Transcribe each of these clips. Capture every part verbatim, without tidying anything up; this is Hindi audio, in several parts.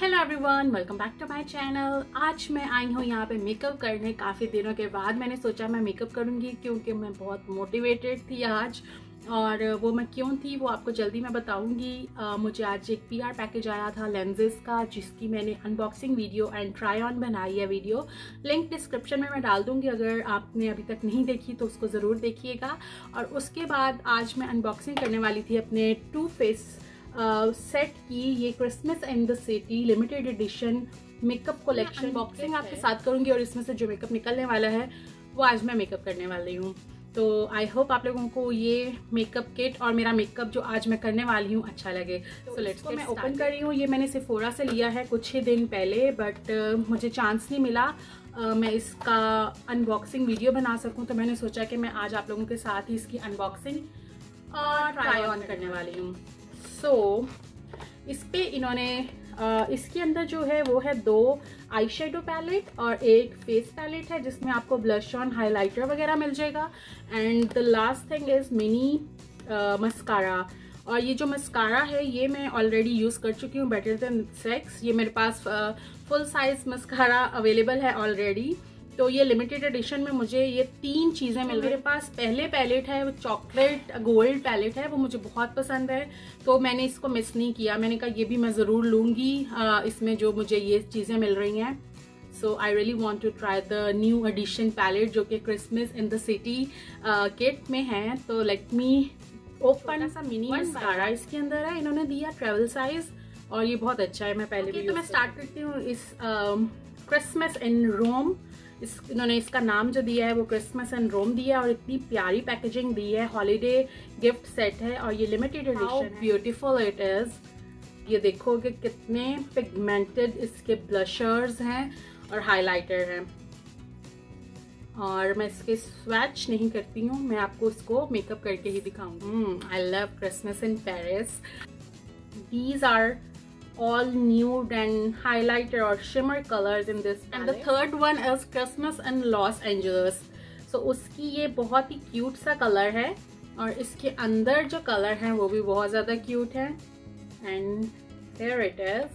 Hello everyone, welcome back to my channel. आज मैं आई हूँ यहाँ पे मेकअप करने। काफ़ी दिनों के बाद मैंने सोचा मैं मेकअप करूँगी क्योंकि मैं बहुत मोटिवेटेड थी आज, और वो मैं क्यों थी वो आपको जल्दी मैं बताऊँगी। मुझे आज एक पीआर पैकेज आया था लेंसेज का, जिसकी मैंने unboxing video and try on बनाई है वीडियो। लिंक डिस्क्रिप्शन में मैं डाल दूँगी, अगर आपने अभी तक नहीं देखी तो उसको ज़रूर देखिएगा। और उसके बाद आज मैं अनबॉक्सिंग करने वाली थी अपने टू फेस सेट uh, की। ये Christmas in the city limited edition makeup collection unboxing आपके साथ करूंगी, और इसमें से जो मेकअप निकलने वाला है वो आज मैं मेकअप करने वाली हूँ। तो आई होप आप लोगों को ये मेकअप किट और मेरा मेकअप जो आज मैं करने वाली हूँ अच्छा लगे। तो so, लेट्स मैं ओपन कर रही हूँ। ये मैंने सेफोरा से लिया है कुछ ही दिन पहले, बट uh, मुझे चांस नहीं मिला uh, मैं इसका अनबॉक्सिंग वीडियो बना सकूँ, तो मैंने सोचा कि मैं आज आप लोगों के साथ ही इसकी अनबॉक्सिंग और ट्राई ऑन करने वाली हूँ। सो so, इस पे इन्होंने आ, इसके अंदर जो है वो है दो आई शेडो पैलेट और एक फेस पैलेट है, जिसमें आपको ब्लश ऑन हाइलाइटर वगैरह मिल जाएगा। And the last thing is mini mascara. और ये जो मस्कारा है ये मैं ऑलरेडी यूज़ कर चुकी हूँ, बेटर देन सेक्स। ये मेरे पास आ, फुल साइज़ मस्कारा अवेलेबल है ऑलरेडी। तो ये लिमिटेड एडिशन में मुझे ये तीन चीज़ें मिल रही। मेरे पास पहले पैलेट है वो चॉकलेट गोल्ड पैलेट है, वो मुझे बहुत पसंद है, तो मैंने इसको मिस नहीं किया। मैंने कहा ये भी मैं ज़रूर लूँगी इसमें जो मुझे ये चीज़ें मिल रही हैं। So I really want to try the new edition palette जो कि Christmas in the city kit में है। तो लेट मी ओपन। सा मिनी मस्कारा इसके अंदर है, इन्होंने दिया ट्रेवल साइज, और ये बहुत अच्छा है। मैं पहले okay, भी तो मैं स्टार्ट करती हूँ इस क्रिसमस इन रोम। इस इन्होंने इसका नाम जो दिया है वो क्रिसमस एंड रोम दिया है, और इतनी प्यारी पैकेजिंग दी है। हॉलीडे गिफ्ट सेट है और ये limited edition. Beautiful it is. ये देखो कि कितने पिगमेंटेड इसके ब्लशर्स हैं और हाइलाइटर हैं। और मैं इसके स्वैच नहीं करती हूँ, मैं आपको इसको मेकअप करके ही दिखाऊंगी। I love Christmas in Paris. These are all nude and highlighter or shimmer colors in this palette. And the third one is Christmas in Los Angeles. So उसकी ये बहुत ही cute सा color है, और इसके अंदर जो color है वो भी बहुत ज़्यादा cute है। And there it is.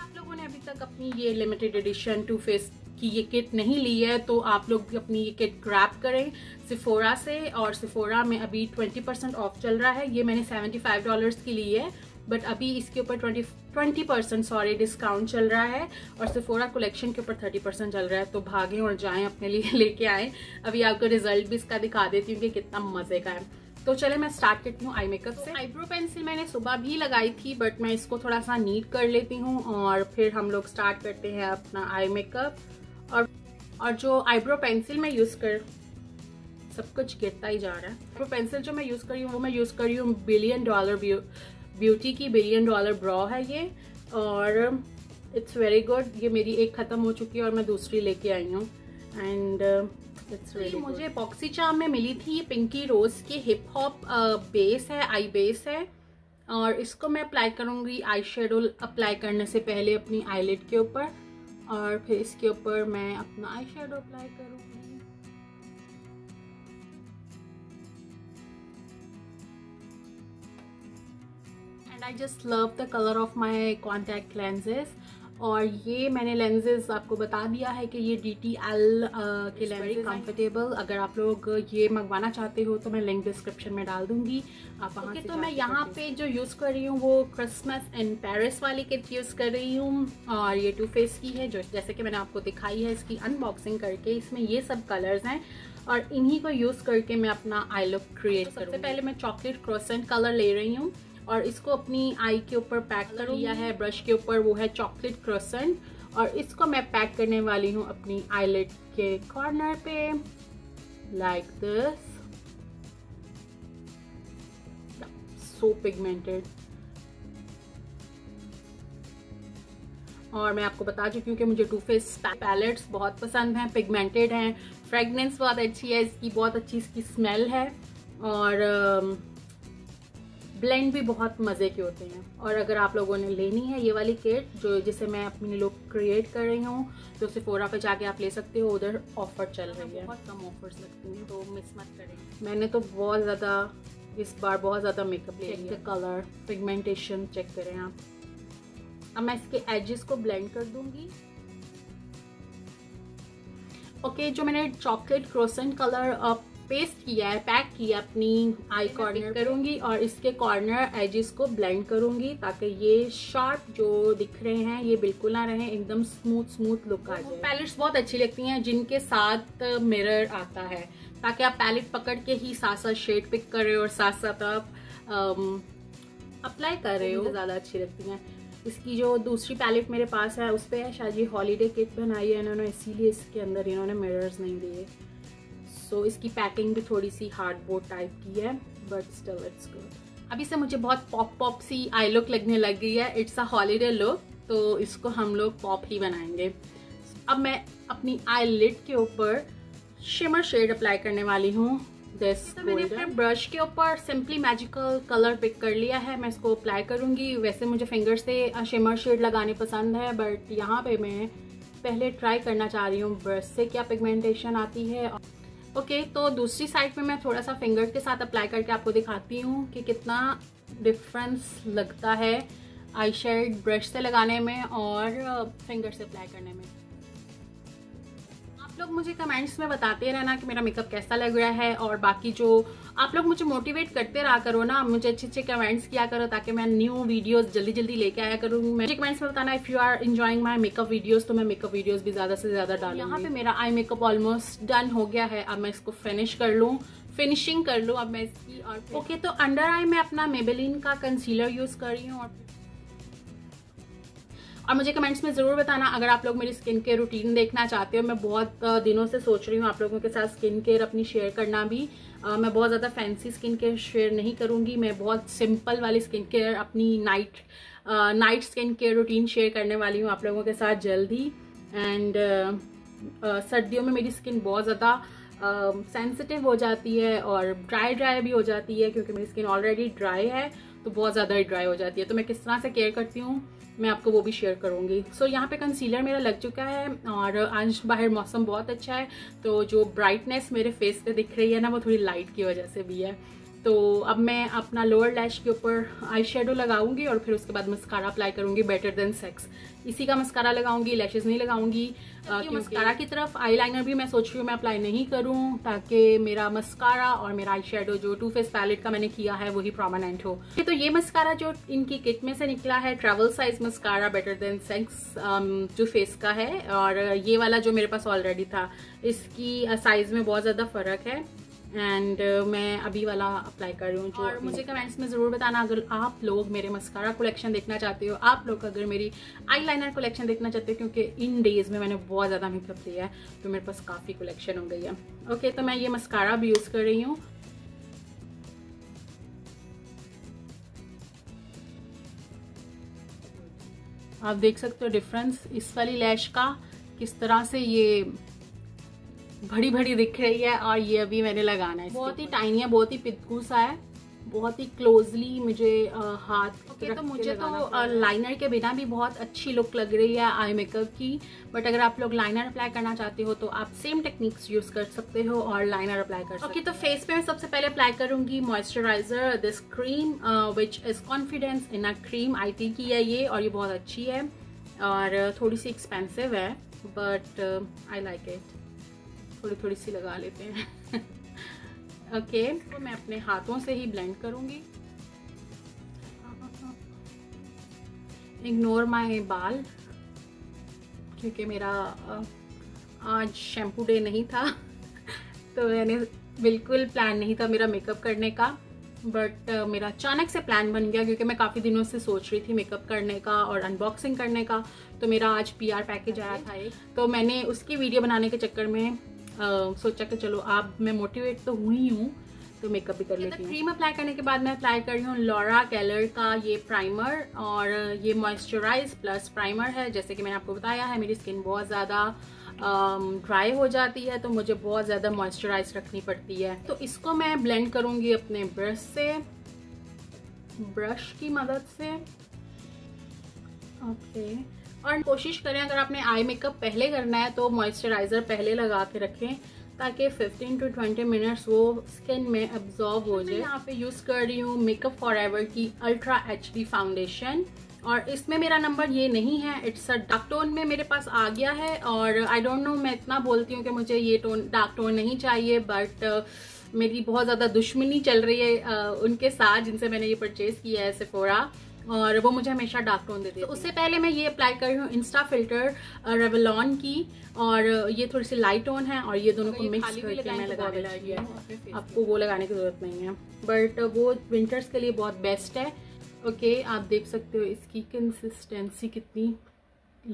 आप लोगों ने अभी तक अपनी ये limited edition Two Face कि ये किट नहीं ली है तो आप लोग भी अपनी ये किट ग्रैब करें सेफोरा से। और सेफोरा में अभी ट्वेंटी परसेंट ऑफ चल रहा है। ये मैंने सेवेंटी फाइव डॉलर्स की ली है, बट अभी इसके ऊपर ट्वेंटी परसेंट सॉरी डिस्काउंट चल रहा है, और सेफोरा कलेक्शन के ऊपर थर्टी परसेंट चल रहा है। तो भागें और जाएं, अपने लिए लेके आएं। अभी आपको रिजल्ट भी इसका दिखा देती हूँ कि कितना मज़े का है। तो चले मैं स्टार्ट करती हूँ आई मेकअप से। आईब्रो पेंसिल मैंने सुबह भी लगाई थी, बट मैं इसको थोड़ा सा नीट कर लेती हूँ, और फिर हम लोग स्टार्ट करते हैं अपना आई मेकअप। और और जो आईब्रो पेंसिल मैं यूज़ कर सब कुछ गिरता ही जा रहा है। आईब्रो पेंसिल जो मैं यूज़ कर रही हूँ वो मैं यूज़ कर रही हूँ बिलियन डॉलर ब्यूटी की। बिलियन डॉलर ब्रॉ है ये, और इट्स वेरी गुड। ये मेरी एक ख़त्म हो चुकी है और मैं दूसरी लेके आई हूँ। And it's very good. मुझे बॉक्सी चार्म में मिली थी, ये पिंकी रोज़ की हिप हॉप बेस है, आई बेस है, और इसको मैं अप्लाई करूँगी आई शेडो अप्लाई करने से पहले अपनी आईलिड के ऊपर, और फिर इसके ऊपर मैं अपना आई शेडो अप्लाई करूँगी। And I just love the colour of my contact lenses. और ये मैंने लेंसेज आपको बता दिया है कि ये डी टी एल के लेंस वेरी कंफर्टेबल। अगर आप लोग ये मंगवाना चाहते हो तो मैं लिंक डिस्क्रिप्शन में डाल दूँगी, आप वहाँ okay, से। तो मैं यहाँ पे जो यूज़ कर रही हूँ वो क्रिसमस इन पेरिस वाली किट यूज़ कर रही हूँ, और ये टू फेस की है, जो जैसे कि मैंने आपको दिखाई है इसकी अनबॉक्सिंग करके। इसमें ये सब कलर्स हैं, और इन्हीं को यूज़ करके मैं अपना आई लुक क्रिएट करूँगी। सबसे पहले मैं चॉकलेट क्रोसेंट कलर ले रही हूँ, और इसको अपनी आई के ऊपर पैक कर लिया है ब्रश के ऊपर, वो है चॉकलेट क्रोसेंट। और इसको मैं पैक करने वाली हूँ अपनी आईलिड के कॉर्नर पे, लाइक दिस। So pigmented. और मैं आपको बता चुकी हूँ कि मुझे टू फेस पैलेट्स बहुत पसंद हैं, पिगमेंटेड हैं, फ्रेगनेंस बहुत अच्छी है इसकी, बहुत अच्छी इसकी स्मेल है, और uh, ब्लेंड भी बहुत मज़े के होते हैं। और अगर आप लोगों ने लेनी है ये वाली किट जो जिसे मैं अपनी लुक क्रिएट कर रही हूँ, तो सेफोरा पे जाके आप ले सकते हो, उधर ऑफ़र चल रही है। बहुत कम ऑफर्स लगती हैं, तो मिस मत करें। मैंने तो बहुत ज़्यादा इस बार बहुत ज़्यादा मेकअप ले लिया। कलर पिगमेंटेशन चेक करें आप। अब मैं इसके एजेस को ब्लेंड कर दूंगी। ओके okay, जो मैंने चॉकलेट क्रोसेंट कलर पेस्ट किया है, पैक किया अपनी आई कॉर्नर करूंगी और इसके कॉर्नर एजेस को ब्लेंड करूंगी ताकि ये शार्प जो दिख रहे हैं ये बिल्कुल ना रहे, एकदम स्मूथ स्मूथ लुक आ जाए। पैलेट्स बहुत अच्छी लगती हैं जिनके साथ मिरर आता है ताकि आप पैलेट पकड़ के ही साथ साथ शेड पिक कर रहे हो और साथ साथ आप अप्लाई कर रहे हो, ज़्यादा अच्छी लगती हैं। इसकी जो दूसरी पैलेट मेरे पास है उस पर शायद ये हॉलीडे किट बनाई है इन्होंने, इसीलिए इसके अंदर इन्होंने मिरर्स नहीं दिए। सो so, इसकी पैकिंग भी थोड़ी सी हार्डबोर्ड टाइप की है बट स्टिल इट्स गुड। अभी से मुझे बहुत पॉप पॉप सी आई लुक लगने लग गई है, इट्स अ हॉलीडे लुक, तो इसको हम लोग पॉप ही बनाएंगे। अब मैं अपनी आई लिड के ऊपर शिमर शेड अप्लाई करने वाली हूँ। तो मैंने अपने ब्रश के ऊपर सिंपली मैजिकल कलर पिक कर लिया है, मैं इसको अप्लाई करूँगी। वैसे मुझे फिंगर से शिमर शेड लगाने पसंद है बट यहाँ पे मैं पहले ट्राई करना चाह रही हूँ ब्रश से क्या पिगमेंटेशन आती है। ओके तो दूसरी साइड पे मैं थोड़ा सा फिंगर के साथ अप्लाई करके आपको दिखाती हूँ कि कितना डिफरेंस लगता है आई शेड ब्रश से लगाने में और फिंगर से अप्लाई करने में। आप लोग मुझे कमेंट्स में बताते रहना कि मेरा मेकअप कैसा लग रहा है और बाकी जो आप लोग मुझे मोटिवेट करते रहा करो ना, मुझे अच्छे अच्छे कमेंट्स किया करो ताकि मैं न्यू वीडियोस जल्दी जल्दी लेके आया करूँगी। मुझे कमेंट्स में बताना if you are enjoying my makeup videos, तो मैं मेकअप वीडियोस भी ज़्यादा से ज़्यादा डालूंगी। यहाँ पे मेरा आई मेकअप ऑलमोस्ट डन हो गया है, अब मैं इसको फिनिश कर लूँ फिनिशिंग कर लूँ अब मैं इसकी। और ओके तो अंडर आई मैं अपना मेबेलिन का कंसीलर यूज़ कर रही हूँ। और और मुझे कमेंट्स में ज़रूर बताना अगर आप लोग मेरी स्किन केयर रूटीन देखना चाहते हो। मैं बहुत दिनों से सोच रही हूँ आप लोगों के साथ स्किन केयर अपनी शेयर करना भी। आ, मैं बहुत ज़्यादा फैंसी स्किन केयर शेयर नहीं करूँगी, मैं बहुत सिंपल वाली स्किन केयर अपनी नाइट आ, night skin care routine share करने वाली हूँ आप लोगों के साथ जल्दी। एंड सर्दियों में मेरी स्किन बहुत ज़्यादा सेंसिटिव हो जाती है और ड्राई ड्राई भी हो जाती है क्योंकि मेरी स्किन ऑलरेडी ड्राई है, तो बहुत ज़्यादा ही ड्राई हो जाती है। तो मैं किस तरह से केयर करती हूँ मैं आपको वो भी शेयर करूँगी। सो so, यहाँ पे कंसीलर मेरा लग चुका है और आज बाहर मौसम बहुत अच्छा है, तो जो ब्राइटनेस मेरे फेस पे दिख रही है ना वो थोड़ी लाइट की वजह से भी है। तो अब मैं अपना लोअर लैश के ऊपर आई शेडो लगाऊंगी और फिर उसके बाद मस्कारा अप्लाई करूँगी, बेटर देन सेक्स इसी का मस्कारा लगाऊंगी, लैशेज़ नहीं लगाऊंगी। मस्कारा की तरफ आई लाइनर भी मैं सोच रही हूँ मैं अप्लाई नहीं करूँ ताकि मेरा मस्कारा और मेरा आई शेडो जो टू फेस पैलेट का मैंने किया है वही प्रोमिनेंट हो। तो ये मस्कारा जो इनकी किट में से निकला है travel size mascara better than sex जो फेस का है, और ये वाला जो मेरे पास ऑलरेडी था इसकी साइज़ में बहुत ज़्यादा फ़र्क है। एंड uh, मैं अभी वाला अप्लाई कर रही हूँ। और मुझे कमेंट्स में ज़रूर बताना अगर आप लोग मेरे मस्कारा कलेक्शन देखना चाहते हो, आप लोग अगर मेरी आईलाइनर कलेक्शन देखना चाहते हो, क्योंकि इन डेज़ में मैंने बहुत ज़्यादा मेकअप लिया है तो मेरे पास काफ़ी कलेक्शन हो गई है। ओके okay, तो मैं ये मस्कारा भी यूज़ कर रही हूँ। आप देख सकते हो डिफरेंस इस वाली लैश का, किस तरह से ये बड़ी बड़ी दिख रही है और ये अभी मैंने लगाना है। बहुत ही टाइनी है, बहुत ही पितकू सा है, बहुत ही क्लोजली मुझे आ, हाथ ओके okay, तो मुझे तो लाइनर के बिना भी बहुत अच्छी लुक लग रही है आई मेकअप की। बट अगर आप लोग लाइनर अप्लाई करना चाहते हो तो आप सेम टेक्निक्स यूज़ कर सकते हो और लाइनर अप्लाई कर सकते हो। ओके तो फेस पे मैं सबसे पहले अप्लाई करूँगी moisturiser, this cream which is confidence in a cream, I T की है ये और ये बहुत अच्छी है और थोड़ी सी एक्सपेंसिव है बट आई लाइक इट। थोड़ी थोड़ी सी लगा लेते हैं। ओके okay, तो मैं अपने हाथों से ही ब्लेंड करूँगी। इग्नोर माय बाल क्योंकि मेरा आज शैम्पू डे नहीं था तो मैंने बिल्कुल प्लान नहीं था मेरा मेकअप करने का, बट मेरा अचानक से प्लान बन गया क्योंकि मैं काफ़ी दिनों से सोच रही थी मेकअप करने का और अनबॉक्सिंग करने का। तो मेरा आज पीआर पैकेज आया था एक, तो मैंने उसकी वीडियो बनाने के चक्कर में Uh, सोचा कि चलो आप मैं मोटिवेट तो हुई हूँ तो मेकअप भी कर लेती हूँ। क्रीम अप्लाई करने के बाद मैं अप्लाई कर रही हूँ लॉरा कलर का ये प्राइमर, और ये मॉइस्चराइज प्लस प्राइमर है। जैसे कि मैंने आपको बताया है मेरी स्किन बहुत ज़्यादा ड्राई uh, हो जाती है तो मुझे बहुत ज़्यादा मॉइस्चराइज रखनी पड़ती है, तो इसको मैं ब्लेंड करूँगी अपने ब्रश से, ब्रश की मदद से। Okay okay. और कोशिश करें अगर आपने आई मेकअप पहले करना है तो मॉइस्चराइज़र पहले लगा के रखें ताकि फिफ्टीन टू ट्वेंटी मिनट्स वो स्किन में अब्जॉर्ब हो जाए। यहाँ पे यूज़ कर रही हूँ मेकअप फॉर एवर की अल्ट्रा एच डी फाउंडेशन और इसमें मेरा नंबर ये नहीं है, इट्स अ डार्क टोन में मेरे पास आ गया है। और आई डोंट नो, मैं इतना बोलती हूँ कि मुझे ये टोन डार्क टोन नहीं चाहिए, बट uh, मेरी बहुत ज़्यादा दुश्मनी चल रही है uh, उनके साथ जिनसे मैंने ये परचेज़ किया है सेफोरा, और वो मुझे हमेशा डार्क टोन देते हैं। तो उससे पहले मैं ये अप्लाई कर रही हूँ इंस्टा फिल्टर रेवलॉन की, और ये थोड़ी सी लाइट टोन है और ये दोनों को मिक्स करके मैं लगा रही हूँ। आपको वो लगाने की ज़रूरत नहीं है, बट वो विंटर्स के लिए बहुत बेस्ट है। ओके okay, आप देख सकते हो इसकी कंसिस्टेंसी कितनी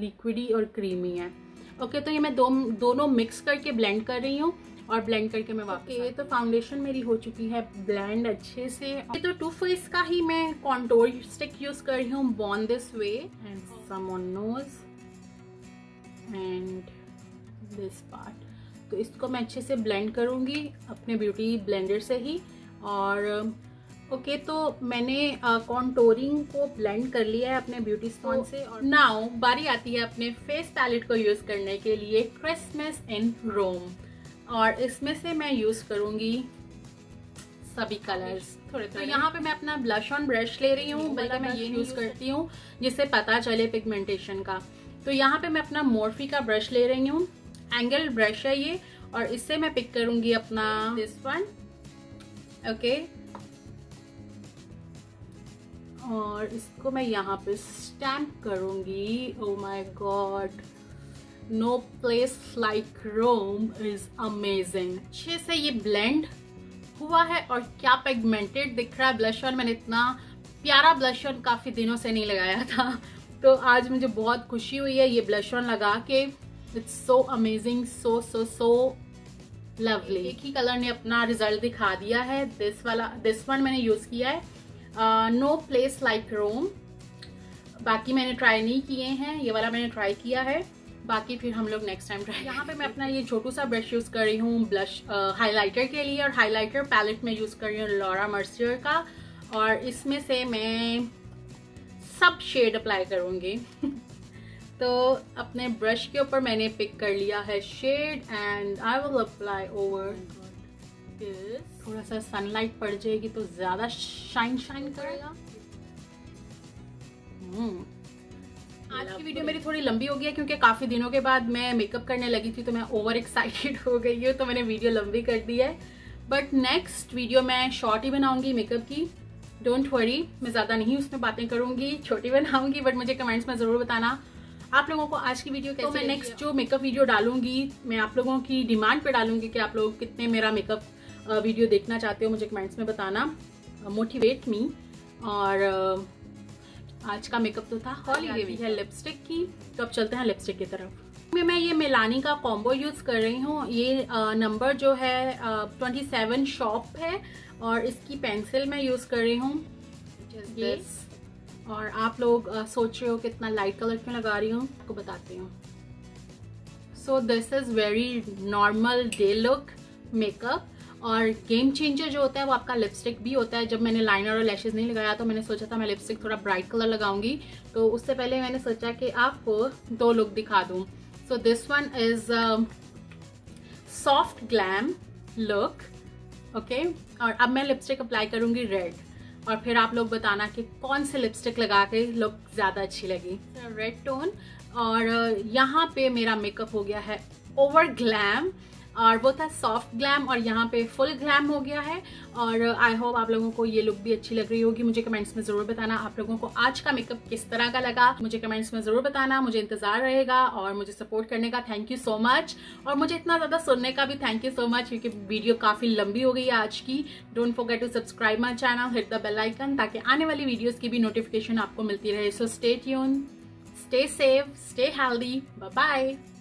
लिक्विडी और क्रीमी है। ओके okay, तो ये मैं दो दोनों मिक्स करके ब्लेंड कर रही हूँ और ब्लेंड करके मैं वापस okay, तो फाउंडेशन मेरी हो चुकी है ब्लेंड अच्छे से। ये तो टू फेस का ही मैं कॉन्टोर स्टिक यूज़ कर रही हूँ, born this way and some on nose and this part. तो इसको मैं अच्छे से ब्लेंड करूँगी अपने ब्यूटी ब्लेंडर से ही। और ओके okay, तो मैंने कॉन्टोरिंग uh, को ब्लेंड कर लिया है अपने ब्यूटी स्पॉन्ज से। और नाउ बारी आती है अपने फेस पैलेट को यूज़ करने के लिए, क्रिसमस इन रोम, और इसमें से मैं यूज़ करूँगी सभी कलर्स थोड़े थोड़े। तो यहाँ पे मैं अपना ब्लश ऑन ब्रश ले रही हूँ, बल्कि मैं ये यूज़ करती हूँ जिससे पता चले पिगमेंटेशन का। तो यहाँ पर मैं अपना मोर्फी का ब्रश ले रही हूँ, एंगल ब्रश है ये, और इससे मैं पिक करूँगी अपना दिस वन। ओके, और इसको मैं यहाँ पे स्टैम्प करूँगी। Oh my god, no place like Rome is amazing. अच्छे से ये ब्लेंड हुआ है और क्या पिगमेंटेड दिख रहा है ब्लश ऑन। मैंने इतना प्यारा ब्लश ऑन काफ़ी दिनों से नहीं लगाया था, तो आज मुझे बहुत खुशी हुई है ये ब्लश ऑन लगा के। It's so amazing, so so so lovely. एक ही कलर ने अपना रिजल्ट दिखा दिया है। दिस वाला दिस वन मैंने यूज़ किया है नो प्लेस लाइक रोम, बाकी मैंने ट्राई नहीं किए हैं, ये वाला मैंने ट्राई किया है, बाकी फिर हम लोग नेक्स्ट टाइम ट्राई। यहाँ पे मैं अपना ये छोटू सा ब्रश यूज़ कर रही हूँ ब्लश हाइलाइटर uh, के लिए, और हाइलाइटर पैलेट में यूज़ कर रही हूँ लॉरा मर्सियर का, और इसमें से मैं सब शेड अप्लाई करूँगी। तो अपने ब्रश के ऊपर मैंने पिक कर लिया है shade and I will apply over Yes. थोड़ा सा सनलाइट पड़ जाएगी तो ज्यादा शाइन शाइन करेगा। hmm. आज की वीडियो मेरी थोड़ी लंबी हो गई है क्योंकि काफी दिनों के बाद मैं मेकअप करने लगी थी, तो मैं ओवर एक्साइटेड हो गई हूँ, तो मैंने वीडियो लंबी कर दी है। बट नेक्स्ट वीडियो मैं शॉर्ट ही बनाऊंगी मेकअप की, डोंट वरी। मैं ज्यादा नहीं उसमें बातें करूंगी, छोटी बनाऊंगी, बट मुझे कमेंट्स में जरूर बताना आप लोगों को आज की वीडियो कैसी। तो मैं नेक्स्ट जो मेकअप वीडियो डालूंगी मैं आप लोगों की डिमांड पे डालूंगी कि आप लोग कितने मेरा मेकअप वीडियो देखना चाहते हो, मुझे कमेंट्स में बताना, मोटिवेट मी। और आज का मेकअप तो था हॉलीडे है लिपस्टिक की, तो अब चलते हैं लिपस्टिक की तरफ। मैं ये मिलानी का कॉम्बो यूज़ कर रही हूँ। ये नंबर जो है ट्वेंटी सेवन शॉप है, और इसकी पेंसिल मैं यूज़ कर रही हूँ। और आप लोग सोच रहे हो कि इतना लाइट कलर क्यों लगा रही हूँ, आपको बताती हूँ। So this is very normal day look makeup, और गेम चेंजर जो होता है वो आपका लिपस्टिक भी होता है। जब मैंने लाइनर और लैशेज नहीं लगाया तो मैंने सोचा था मैं लिपस्टिक थोड़ा ब्राइट कलर लगाऊंगी, तो उससे पहले मैंने सोचा कि आपको दो लुक दिखा दूँ। So this one is soft glam look, okay. और अब मैं लिपस्टिक अप्लाई करूँगी रेड, और फिर आप लोग बताना कि कौन से लिपस्टिक लगा के लुक ज़्यादा अच्छी लगी। रेड टोन, और यहाँ पे मेरा मेकअप हो गया है ओवर ग्लैम, और वो था सॉफ्ट ग्लैम, और यहाँ पे फुल ग्लैम हो गया है। और आई होप आप लोगों को ये लुक भी अच्छी लग रही होगी। मुझे कमेंट्स में ज़रूर बताना आप लोगों को आज का मेकअप किस तरह का लगा, मुझे कमेंट्स में ज़रूर बताना। मुझे इंतज़ार रहेगा, और मुझे सपोर्ट करने का थैंक यू सो मच, और मुझे इतना ज़्यादा सुनने का भी थैंक यू सो मच, क्योंकि वीडियो काफ़ी लंबी हो गई है आज की। Don't forget to subscribe my channel, hit the bell icon, ताकि आने वाली वीडियोज़ की भी नोटिफिकेशन आपको मिलती रहे। So stay tune, stay safe, stay healthy, bye bye.